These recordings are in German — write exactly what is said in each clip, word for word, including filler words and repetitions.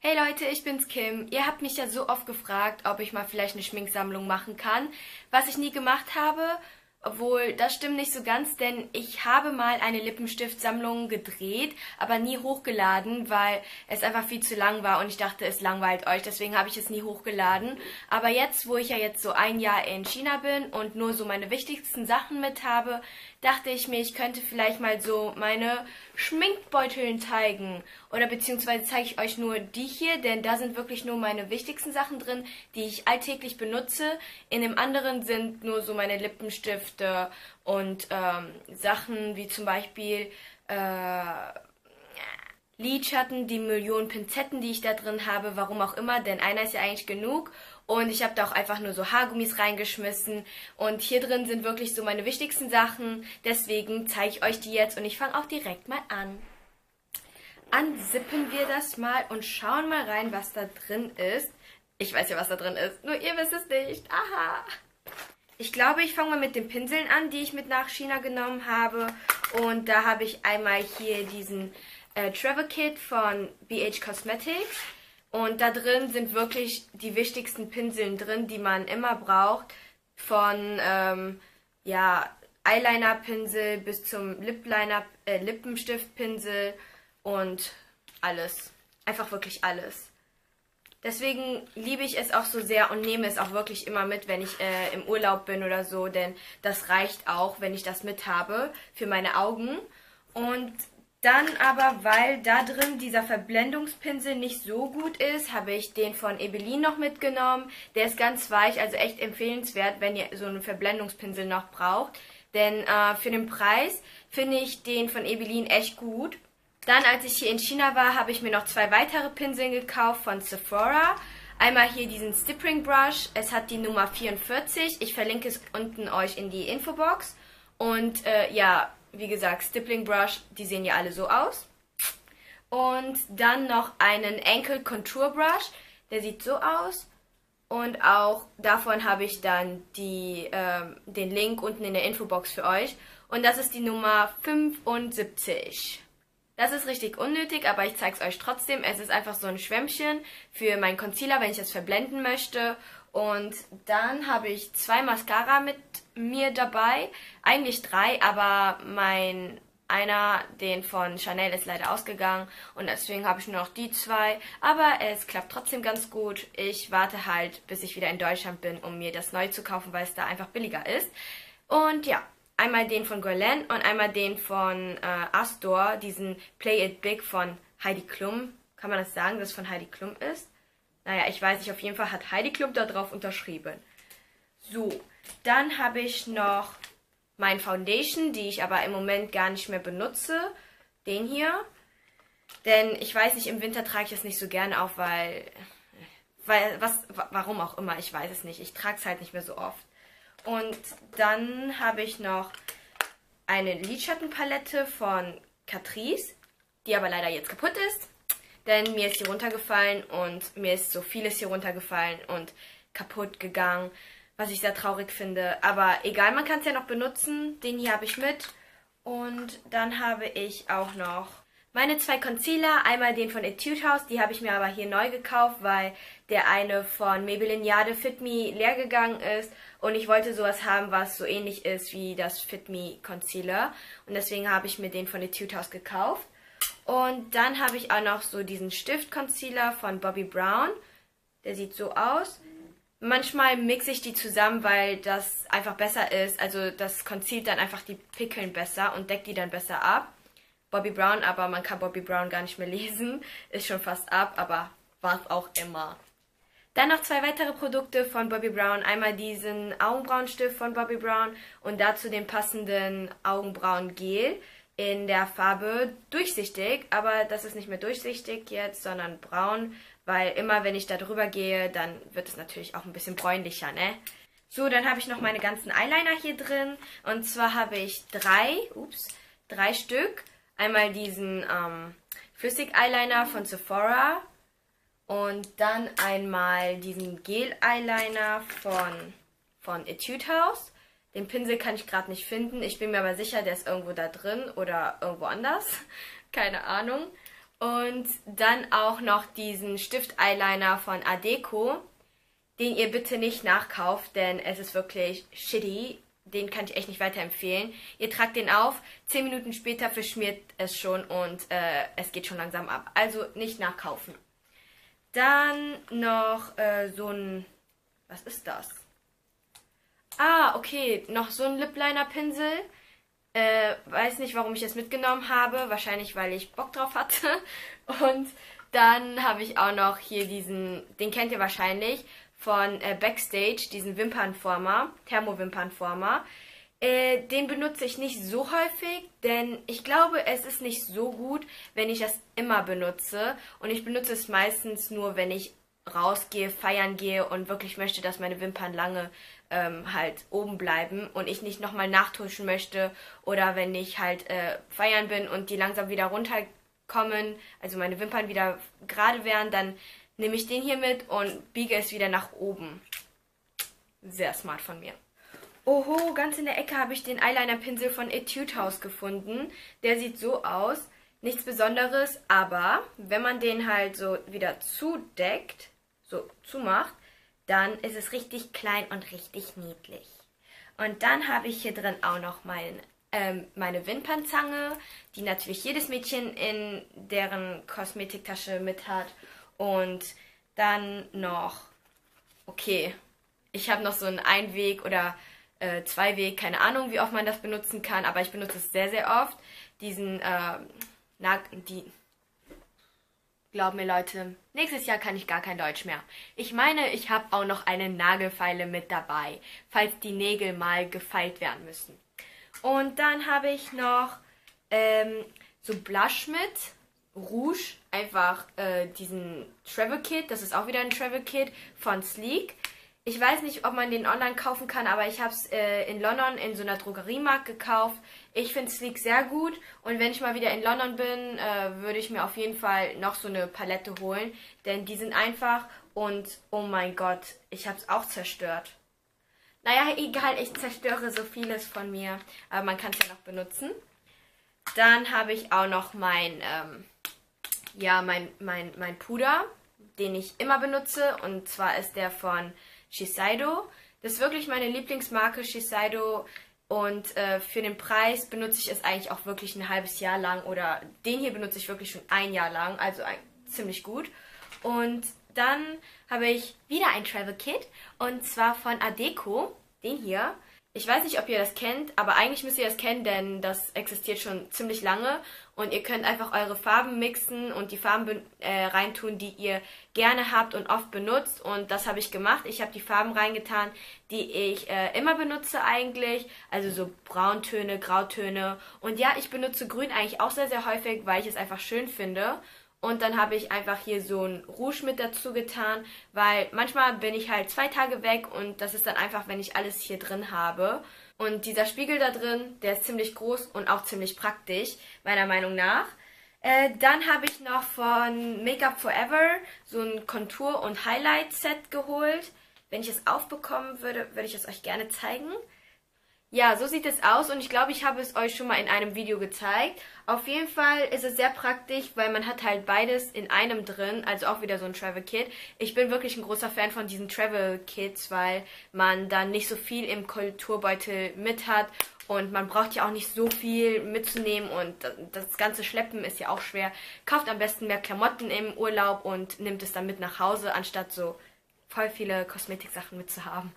Hey Leute, ich bin's Kim. Ihr habt mich ja so oft gefragt, ob ich mal vielleicht eine Schminksammlung machen kann, was ich nie gemacht habe, obwohl das stimmt nicht so ganz, denn ich habe mal eine Lippenstiftsammlung gedreht, aber nie hochgeladen, weil es einfach viel zu lang war und ich dachte, es langweilt euch, deswegen habe ich es nie hochgeladen. Aber jetzt, wo ich ja jetzt so ein Jahr in China bin und nur so meine wichtigsten Sachen mit habe, dachte ich mir, ich könnte vielleicht mal so meine Schminkbeuteln zeigen. Oder beziehungsweise zeige ich euch nur die hier, denn da sind wirklich nur meine wichtigsten Sachen drin, die ich alltäglich benutze. In dem anderen sind nur so meine Lippenstifte und ähm, Sachen wie zum Beispiel äh, Lidschatten, die Millionen Pinzetten, die ich da drin habe, warum auch immer, denn einer ist ja eigentlich genug. Und ich habe da auch einfach nur so Haargummis reingeschmissen. Und hier drin sind wirklich so meine wichtigsten Sachen. Deswegen zeige ich euch die jetzt und ich fange auch direkt mal an. Ansippen wir das mal und schauen mal rein, was da drin ist. Ich weiß ja, was da drin ist, nur ihr wisst es nicht. Aha! Ich glaube, ich fange mal mit den Pinseln an, die ich mit nach China genommen habe. Und da habe ich einmal hier diesen äh, Travel Kit von B H Cosmetics. Und da drin sind wirklich die wichtigsten Pinseln drin, die man immer braucht. Von ähm, ja, Eyeliner-Pinsel bis zum Lip-Liner, äh, Lippenstift-Pinsel und alles. Einfach wirklich alles. Deswegen liebe ich es auch so sehr und nehme es auch wirklich immer mit, wenn ich äh, im Urlaub bin oder so. Denn das reicht auch, wenn ich das mit habe für meine Augen. Und dann aber, weil da drin dieser Verblendungspinsel nicht so gut ist, habe ich den von Ebelin noch mitgenommen. Der ist ganz weich, also echt empfehlenswert, wenn ihr so einen Verblendungspinsel noch braucht. Denn äh, für den Preis finde ich den von Ebelin echt gut. Dann, als ich hier in China war, habe ich mir noch zwei weitere Pinsel gekauft von Sephora. Einmal hier diesen Stippling Brush. Es hat die Nummer vierundvierzig. Ich verlinke es unten euch in die Infobox. Und äh, ja, wie gesagt, Stippling Brush, die sehen ja alle so aus. Und dann noch einen Ankle Contour Brush, der sieht so aus. Und auch davon habe ich dann die, äh, den Link unten in der Infobox für euch. Und das ist die Nummer fünfundsiebzig. Das ist richtig unnötig, aber ich zeige es euch trotzdem. Es ist einfach so ein Schwämmchen für meinen Concealer, wenn ich das verblenden möchte. Und dann habe ich zwei Mascara mit mir dabei. Eigentlich drei, aber mein einer, den von Chanel, ist leider ausgegangen. Und deswegen habe ich nur noch die zwei. Aber es klappt trotzdem ganz gut. Ich warte halt, bis ich wieder in Deutschland bin, um mir das neu zu kaufen, weil es da einfach billiger ist. Und ja, einmal den von Guerlain und einmal den von äh, Astor, diesen Play It Big von Heidi Klum. Kann man das sagen, dass es von Heidi Klum ist? Naja, ich weiß nicht, auf jeden Fall hat Heidi Klum da drauf unterschrieben. So, dann habe ich noch meine Foundation, die ich aber im Moment gar nicht mehr benutze. Den hier. Denn ich weiß nicht, im Winter trage ich es nicht so gerne auf, weil, weil was, warum auch immer, ich weiß es nicht. Ich trage es halt nicht mehr so oft. Und dann habe ich noch eine Lidschattenpalette von Catrice, die aber leider jetzt kaputt ist. Denn mir ist hier runtergefallen und mir ist so vieles hier runtergefallen und kaputt gegangen, was ich sehr traurig finde. Aber egal, man kann es ja noch benutzen. Den hier habe ich mit. Und dann habe ich auch noch meine zwei Concealer. Einmal den von Etude House, die habe ich mir aber hier neu gekauft, weil der eine von Maybelline Jade Fit Me leer gegangen ist. Und ich wollte sowas haben, was so ähnlich ist wie das Fit Me Concealer. Und deswegen habe ich mir den von Etude House gekauft. Und dann habe ich auch noch so diesen Stift-Concealer von Bobby Brown. Der sieht so aus. Manchmal mixe ich die zusammen, weil das einfach besser ist. Also das concealt dann einfach die Pickeln besser und deckt die dann besser ab. Bobby Brown, aber man kann Bobby Brown gar nicht mehr lesen. Ist schon fast ab, aber war es auch immer. Dann noch zwei weitere Produkte von Bobby Brown. Einmal diesen Augenbrauenstift von Bobby Brown und dazu den passenden Augenbrauengel. In der Farbe durchsichtig, aber das ist nicht mehr durchsichtig jetzt, sondern braun, weil immer, wenn ich da drüber gehe, dann wird es natürlich auch ein bisschen bräunlicher, ne? So, dann habe ich noch meine ganzen Eyeliner hier drin und zwar habe ich drei, ups, drei Stück. Einmal diesen ähm, Flüssig-Eyeliner von Sephora und dann einmal diesen Gel-Eyeliner von, von Etude House. Den Pinsel kann ich gerade nicht finden. Ich bin mir aber sicher, der ist irgendwo da drin oder irgendwo anders. Keine Ahnung. Und dann auch noch diesen Stift-Eyeliner von Adeko, den ihr bitte nicht nachkauft, denn es ist wirklich shitty. Den kann ich echt nicht weiterempfehlen. Ihr tragt den auf, zehn Minuten später verschmiert es schon und äh, es geht schon langsam ab. Also nicht nachkaufen. Dann noch äh, so ein... Was ist das? Ah, okay, noch so ein Lip-Liner-Pinsel. Äh, weiß nicht, warum ich das mitgenommen habe. Wahrscheinlich, weil ich Bock drauf hatte. Und dann habe ich auch noch hier diesen... Den kennt ihr wahrscheinlich von äh, Backstage, diesen Wimpernformer, Thermowimpernformer. Äh, den benutze ich nicht so häufig, denn ich glaube, es ist nicht so gut, wenn ich das immer benutze. Und ich benutze es meistens nur, wenn ich rausgehe, feiern gehe und wirklich möchte, dass meine Wimpern lange ähm, halt oben bleiben und ich nicht nochmal nachtuschen möchte. Oder wenn ich halt äh, feiern bin und die langsam wieder runterkommen, also meine Wimpern wieder gerade wären, dann nehme ich den hier mit und biege es wieder nach oben. Sehr smart von mir. Oho, ganz in der Ecke habe ich den Eyeliner-Pinsel von Etude House gefunden. Der sieht so aus. Nichts Besonderes, aber wenn man den halt so wieder zudeckt, so zumacht, dann ist es richtig klein und richtig niedlich. Und dann habe ich hier drin auch noch mein, ähm, meine Wimpernzange, die natürlich jedes Mädchen in deren Kosmetiktasche mit hat. Und dann noch, okay, ich habe noch so einen Einweg oder äh, Zweiweg, keine Ahnung, wie oft man das benutzen kann, aber ich benutze es sehr, sehr oft. Diesen, äh, na, die, glaub mir Leute, nächstes Jahr kann ich gar kein Deutsch mehr. Ich meine, ich habe auch noch eine Nagelfeile mit dabei, falls die Nägel mal gefeilt werden müssen. Und dann habe ich noch ähm, so Blush mit. Rouge, einfach äh, diesen Travel Kit, das ist auch wieder ein Travel Kit von Sleek. Ich weiß nicht, ob man den online kaufen kann, aber ich habe es äh, in London in so einer Drogeriemarkt gekauft. Ich finde Sleek sehr gut und wenn ich mal wieder in London bin, äh, würde ich mir auf jeden Fall noch so eine Palette holen, denn die sind einfach und oh mein Gott, ich habe es auch zerstört. Naja, egal, ich zerstöre so vieles von mir, aber man kann es ja noch benutzen. Dann habe ich auch noch mein... Ähm, Ja, mein, mein, mein Puder, den ich immer benutze, und zwar ist der von Shiseido. Das ist wirklich meine Lieblingsmarke, Shiseido, und äh, für den Preis benutze ich es eigentlich auch wirklich ein halbes Jahr lang, oder den hier benutze ich wirklich schon ein Jahr lang, also ein, ziemlich gut. Und dann habe ich wieder ein Travel Kit, und zwar von Adeko, den hier. Ich weiß nicht, ob ihr das kennt, aber eigentlich müsst ihr das kennen, denn das existiert schon ziemlich lange. Und ihr könnt einfach eure Farben mixen und die Farben äh, reintun, die ihr gerne habt und oft benutzt. Und das habe ich gemacht. Ich habe die Farben reingetan, die ich äh, immer benutze eigentlich. Also so Brauntöne, Grautöne. Und ja, ich benutze Grün eigentlich auch sehr, sehr häufig, weil ich es einfach schön finde. Und dann habe ich einfach hier so ein Rouge mit dazu getan, weil manchmal bin ich halt zwei Tage weg und das ist dann einfach, wenn ich alles hier drin habe. Und dieser Spiegel da drin, der ist ziemlich groß und auch ziemlich praktisch, meiner Meinung nach. Äh, dann habe ich noch von Make Up For Ever so ein Kontur- und Highlight-Set geholt. Wenn ich es aufbekommen würde, würde ich es euch gerne zeigen. Ja, so sieht es aus und ich glaube, ich habe es euch schon mal in einem Video gezeigt. Auf jeden Fall ist es sehr praktisch, weil man hat halt beides in einem drin, also auch wieder so ein Travel Kit. Ich bin wirklich ein großer Fan von diesen Travel Kits, weil man dann nicht so viel im Kulturbeutel mit hat und man braucht ja auch nicht so viel mitzunehmen und das ganze Schleppen ist ja auch schwer. Kauft am besten mehr Klamotten im Urlaub und nimmt es dann mit nach Hause, anstatt so voll viele Kosmetiksachen mitzuhaben.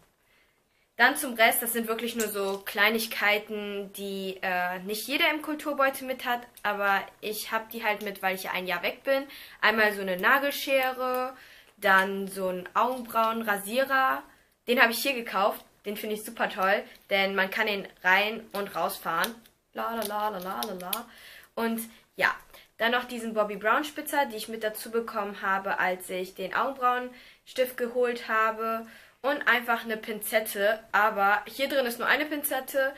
Dann zum Rest, das sind wirklich nur so Kleinigkeiten, die äh, nicht jeder im Kulturbeutel mit hat, aber ich habe die halt mit, weil ich ja ein Jahr weg bin. Einmal so eine Nagelschere, dann so einen Augenbrauenrasierer. Den habe ich hier gekauft, den finde ich super toll, denn man kann ihn rein und rausfahren. La la la la la la. Und ja, dann noch diesen Bobby Brown Spitzer, die ich mit dazu bekommen habe, als ich den Augenbrauenstift geholt habe. Und einfach eine Pinzette, aber hier drin ist nur eine Pinzette.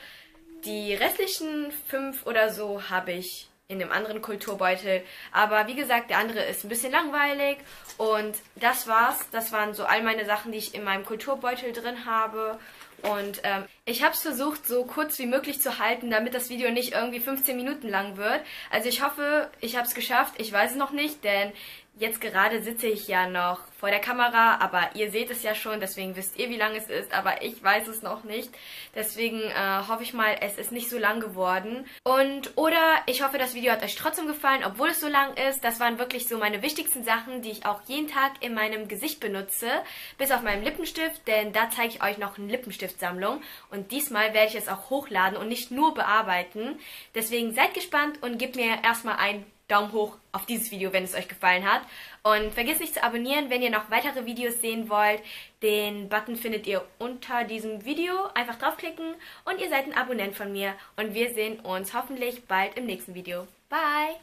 Die restlichen fünf oder so habe ich in einem anderen Kulturbeutel. Aber wie gesagt, der andere ist ein bisschen langweilig. Und das war's. Das waren so all meine Sachen, die ich in meinem Kulturbeutel drin habe. Und ähm, ich habe es versucht, so kurz wie möglich zu halten, damit das Video nicht irgendwie fünfzehn Minuten lang wird. Also ich hoffe, ich habe es geschafft. Ich weiß es noch nicht, denn jetzt gerade sitze ich ja noch vor der Kamera. Aber ihr seht es ja schon, deswegen wisst ihr, wie lang es ist. Aber ich weiß es noch nicht. Deswegen äh, hoffe ich mal, es ist nicht so lang geworden. Und oder ich hoffe, das Video hat euch trotzdem gefallen, obwohl es so lang ist. Das waren wirklich so meine wichtigsten Sachen, die ich auch jeden Tag in meinem Gesicht benutze. Bis auf meinen Lippenstift, denn da zeige ich euch noch eine Lippenstiftsammlung. Und diesmal werde ich es auch hochladen und nicht nur bearbeiten. Deswegen seid gespannt und gebt mir erstmal einen Daumen hoch auf dieses Video, wenn es euch gefallen hat. Und vergesst nicht zu abonnieren, wenn ihr noch weitere Videos sehen wollt. Den Button findet ihr unter diesem Video. Einfach draufklicken und ihr seid ein Abonnent von mir. Und wir sehen uns hoffentlich bald im nächsten Video. Bye!